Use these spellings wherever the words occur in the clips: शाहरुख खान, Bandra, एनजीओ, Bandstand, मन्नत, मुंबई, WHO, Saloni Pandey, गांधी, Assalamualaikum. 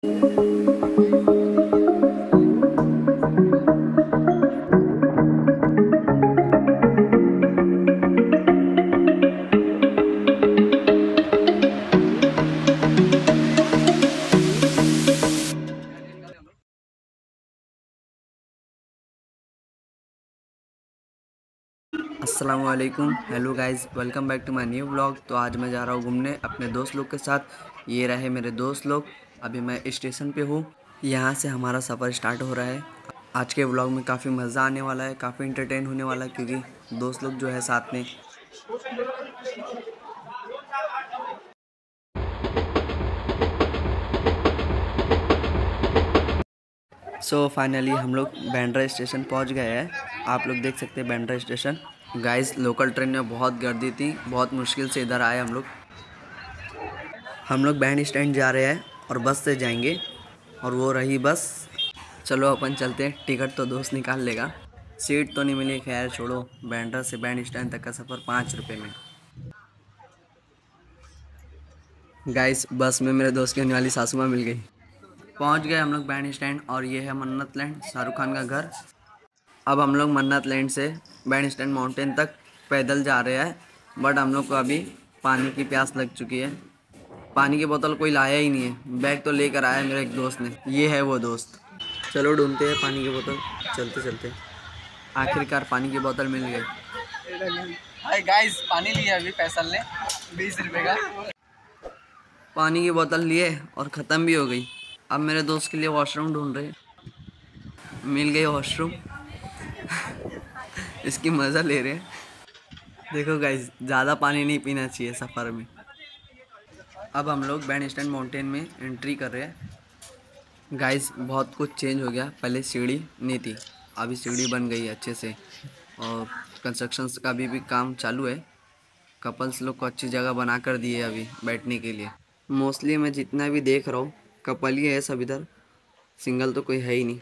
अस्सलामुअलैकुम, hello guys, welcome back to my new blog. तो आज मैं जा रहा हूँ घूमने अपने दोस्त लोग के साथ। ये रहे मेरे दोस्त लोग। अभी मैं स्टेशन पे हूँ, यहाँ से हमारा सफ़र स्टार्ट हो रहा है। आज के ब्लॉग में काफ़ी मज़ा आने वाला है, काफ़ी इंटरटेन होने वाला है, क्योंकि दोस्त लोग जो है साथ में। सो फाइनली हम लोग बांद्रा स्टेशन पहुँच गए हैं। आप लोग देख सकते हैं Bandra station. Guys, local train में बहुत गर्दी थी, बहुत मुश्किल से इधर आए हम लोग। बैंड स्टैंड जा रहे हैं और बस से जाएंगे, और वो रही बस। चलो अपन चलते हैं, टिकट तो दोस्त निकाल लेगा, सीट तो नहीं मिली। खैर छोड़ो, बांद्रा से बैंड स्टैंड तक का सफ़र 5 रुपये में। गाइस, बस में मेरे दोस्त की होने वाली सासू माँ मिल गई। पहुंच गए हम लोग बैंड स्टैंड, और ये है मन्नत लैंड, शाहरुख खान का घर। अब हम लोग मन्नत लैंड से बैंड स्टैंड माउंटेन तक पैदल जा रहे हैं, बट हम लोग को अभी पानी की प्यास लग चुकी है। पानी की बोतल कोई लाया ही नहीं है, बैग तो लेकर आया मेरे एक दोस्त ने। ये है वो दोस्त। चलो ढूंढते हैं पानी की बोतल। चलते चलते आखिरकार पानी की बोतल मिल गई। हाय गाइस, पानी लिया अभी फैसल ने, 20 रुपये का। पानी की बोतल लिए और ख़त्म भी हो गई। अब मेरे दोस्त के लिए वॉशरूम ढूंढ रहे, मिल गई वॉशरूम। इसकी मज़ा ले रहे हैं। देखो गाइस, ज़्यादा पानी नहीं पीना चाहिए सफ़र में। अब हम लोग बैंडस्टैंड माउंटेन में एंट्री कर रहे हैं। गाइस, बहुत कुछ चेंज हो गया। पहले सीढ़ी नहीं थी, अभी सीढ़ी बन गई है अच्छे से, और कंस्ट्रक्शन का भी काम चालू है। कपल्स लोग को अच्छी जगह बना कर दी है अभी बैठने के लिए। मोस्टली मैं जितना भी देख रहा हूँ कपल ही है सब इधर, सिंगल तो कोई है ही नहीं।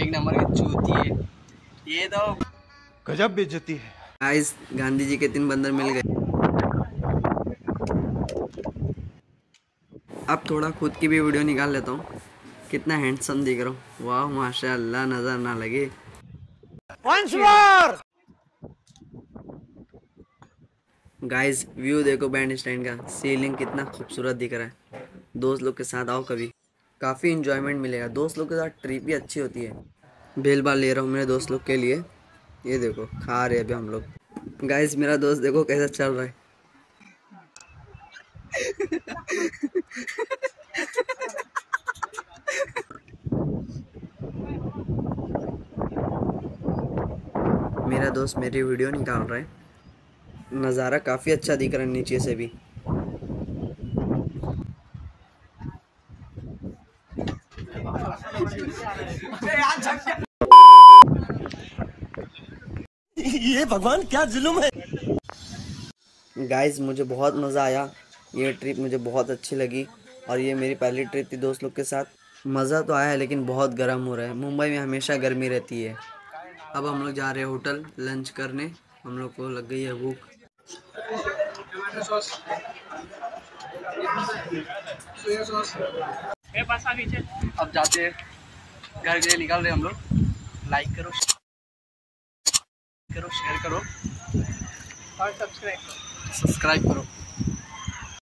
एक नंबर की चूती है ये तो, गजब बेइज्जती है। गाइस, गांधी जी के 3 बंदर मिल गए। अब थोड़ा खुद की भी वीडियो निकाल लेता हूँ। कितना हैंडसम दिख रहा हूँ, वाह माशाल्लाह, नजर ना लगे। गाइस, व्यू देखो बैंड स्टैंड का, सीलिंग कितना खूबसूरत दिख रहा है। दोस्त लोग के साथ आओ कभी, काफ़ी इंजॉयमेंट मिलेगा। दोस्त लोग के साथ ट्रिप भी अच्छी होती है। बेल बाल ले रहा हूँ मेरे दोस्त लोग के लिए। ये देखो खा रहे अभी हम लोग। गाइस, मेरा दोस्त देखो कैसा चल रहा है। मेरा दोस्त मेरी वीडियो निकाल रहा है। नज़ारा काफ़ी अच्छा दिख रहा है नीचे से भी। ये भगवान क्या जुल्म है। गाइस, मुझे बहुत मज़ा आया, ये ट्रिप मुझे बहुत अच्छी लगी, और ये मेरी पहली ट्रिप थी दोस्त लोग के साथ। मज़ा तो आया, लेकिन बहुत गर्म हो रहा है। मुंबई में हमेशा गर्मी रहती है। अब हम लोग जा रहे हैं होटल लंच करने। हम लोग को लग गई है भूख। अब जाते हैं घर के लिए, निकल रहे हम लोग। लाइक करो, शेयर करो और सब्सक्राइब करो।